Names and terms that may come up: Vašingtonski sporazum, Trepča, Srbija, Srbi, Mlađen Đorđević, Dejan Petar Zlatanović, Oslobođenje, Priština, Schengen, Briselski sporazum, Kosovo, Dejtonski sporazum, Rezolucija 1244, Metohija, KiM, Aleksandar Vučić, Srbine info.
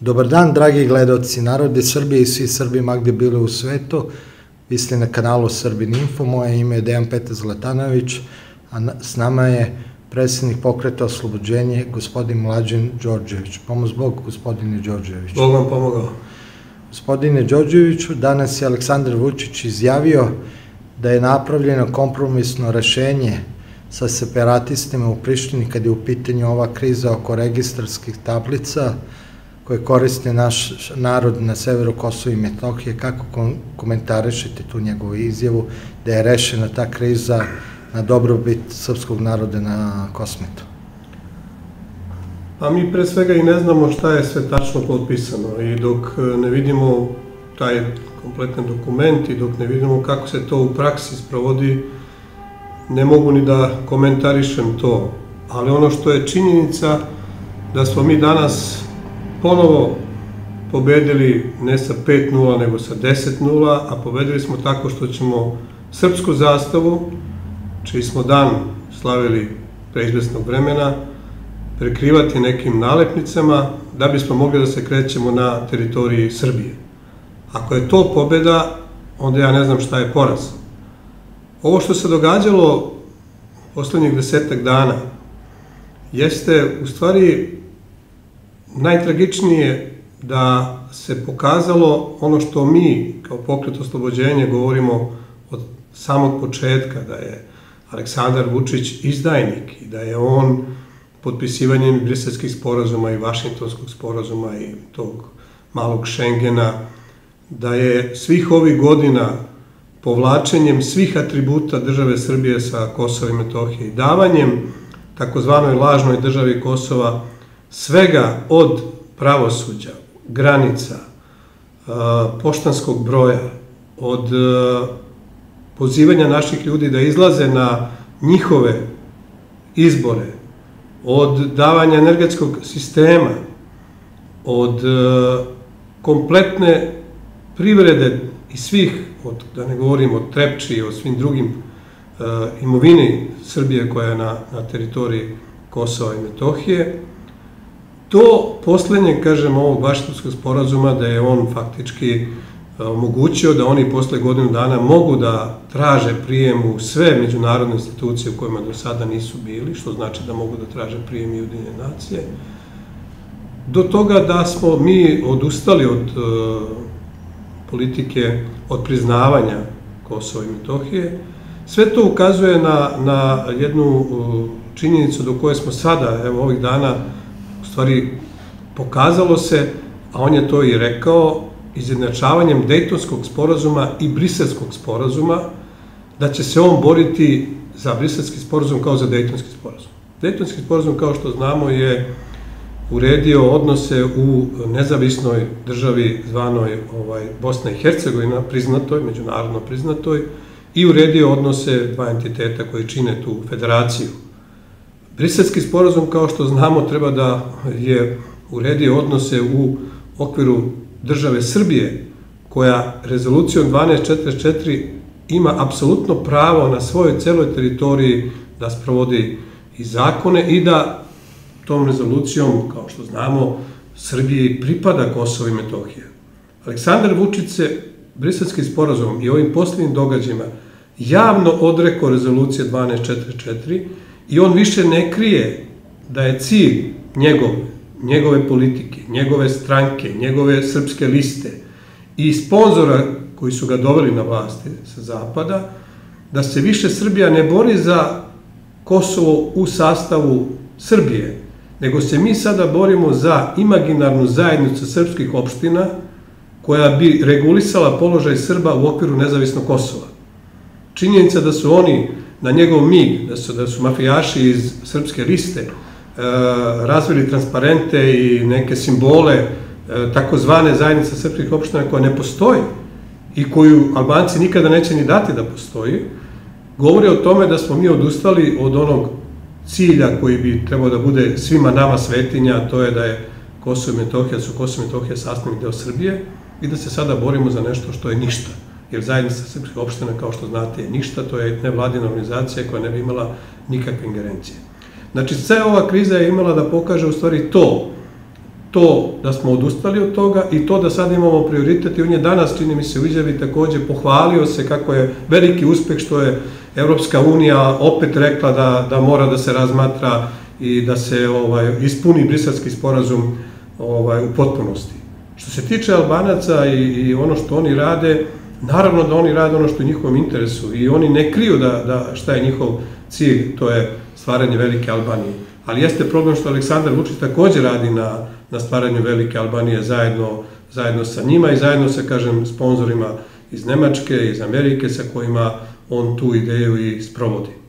Dobar dan, dragi gledaoci, narode Srbije i svi Srbi ma gde bili u svetu. Vi ste na kanalu Srbine info, moje ime je Dejan Petar Zlatanović, a s nama je predsednik pokreta Oslobođenje, gospodin Mlađen Đorđević. Pomoz Bog, gospodine Đorđeviću. Bog vam pomogao. Gospodine Đorđeviću, danas je Aleksandar Vučić izjavio da je napravljeno kompromisno rešenje sa separatistima u Prištini kada je u pitanju ova kriza oko registarskih tablica koje koriste naš narod na severu Kosova i Metohije. Kako komentarišete tu njegovu izjavu da je rešena ta kriza na dobrobit srpskog naroda na Kosmetu? Pa mi pre svega i ne znamo šta je sve tačno potpisano i dok ne vidimo taj kompletan dokument i dok ne vidimo kako se to u praksi sprovodi, ne mogu ni da komentarišem to. Ali ono što je činjenica da smo mi danas ponovo pobedili ne sa 5-0 nego sa 10-0, a pobedili smo tako što ćemo srpsku zastavu, čiji smo dan slavili pre izvesnog vremena, prekrivati nekim nalepnicama da bismo mogli da se krećemo na teritoriji Srbije. Ako je to pobeda, onda ja ne znam šta je poraz. Ovo što se događalo poslednjih 10-ak dana jeste u stvari najtragičnije da se pokazalo ono što mi kao pokret Oslobođenje govorimo od samog početka, da je Aleksandar Vučić izdajnik i da je on potpisivanjem Briselskih sporazuma i Vašingtonskog sporazuma i tog malog Schengena, da je svih ovih godina povlačenjem svih atributa države Srbije sa Kosova i Metohije i davanjem takozvanoj lažnoj državi Kosova svega od pravosuđa, granica, poštanskog broja, od pozivanja naših ljudi da izlaze na njihove izbore, od davanja energetskog sistema, od kompletne privrede i svih, da ne govorim o Trepči i o svim drugim imovini Srbije koja je na teritoriji Kosova i Metohije, do poslednjeg, kažem, ovog Vašingtonskog sporazuma da je on faktički omogućio da oni posle godinu dana mogu da traže prijem u sve međunarodne institucije u kojima do sada nisu bili, što znači da mogu da traže prijem i Ujedinjene nacije, do toga da smo mi odustali od politike, od priznavanja Kosova i Metohije. Sve to ukazuje na jednu činjenicu do koje smo sada, evo ovih dana, u stvari pokazalo se, a on je to i rekao, izjednačavanjem Dejtonskog sporazuma i Briselskog sporazuma, da će se on boriti za Briselski sporazum kao za Dejtonski sporazum. Dejtonski sporazum, kao što znamo, je uredio odnose u nezavisnoj državi zvanoj Bosna i Hercegovina, priznatoj, međunarodno priznatoj, i uredio odnose dva entiteta koji čine tu federaciju. Briselski sporazum, kao što znamo, treba da je uredio odnose u okviru države Srbije, koja rezolucijom 1244 ima apsolutno pravo na svojoj celoj teritoriji da sprovodi i zakone i da tom rezolucijom, kao što znamo, Srbiji pripada Kosovo i Metohija. Aleksandar Vučić se Briselskim sporazumom i ovim poslednjim događajima javno odrekao rezolucije 1244 i on više ne krije da je cilj njegove politike, njegove stranke, njegove srpske liste i sponzora koji su ga doveli na vlasti sa zapada, da se više Srbija ne bori za Kosovo u sastavu Srbije, nego se mi sada borimo za imaginarnu zajednicu srpskih opština koja bi regulisala položaj Srba u okviru nezavisnog Kosova. Činjenica da su oni na njegov mig, da su mafijaši iz srpske liste razvili transparente i neke simbole takozvane zajednice srpskih opština koja ne postoji i koju Albanci nikada neće ni dati da postoji, govori o tome da smo mi odustali od onog cilja koji bi trebao da bude svima nama svetinja, a to je da je Kosovo i Metohija, su Kosovo i Metohija sastavni deo Srbije i da se sada borimo za nešto što je ništa. Jer zajednica srpskih opština, kao što znate, je ništa, to je nevladina organizacija koja ne bi imala nikakve ingerencije. Znači, sve ova kriza je imala da pokaže u stvari to, to da smo odustali od toga i to da sad imamo prioritet i on je danas, čini mi se, u izjavi takođe pohvalio se kako je veliki uspeh što je Evropska unija opet rekla da mora da se razmatra i da se ispuni Briselski sporazum u potpunosti. Što se tiče Albanaca i ono što oni rade, naravno da oni rade ono što je njihovom interesu i oni ne kriju šta je njihov cilj, to je stvaranje velike Albanije. Ali jeste problem što Aleksandar Vučić takođe radi na stvaranju velike Albanije zajedno sa njima i zajedno sa, kažem, sponzorima iz Nemačke, iz Amerike, sa kojima on tu ideju i sprovodi.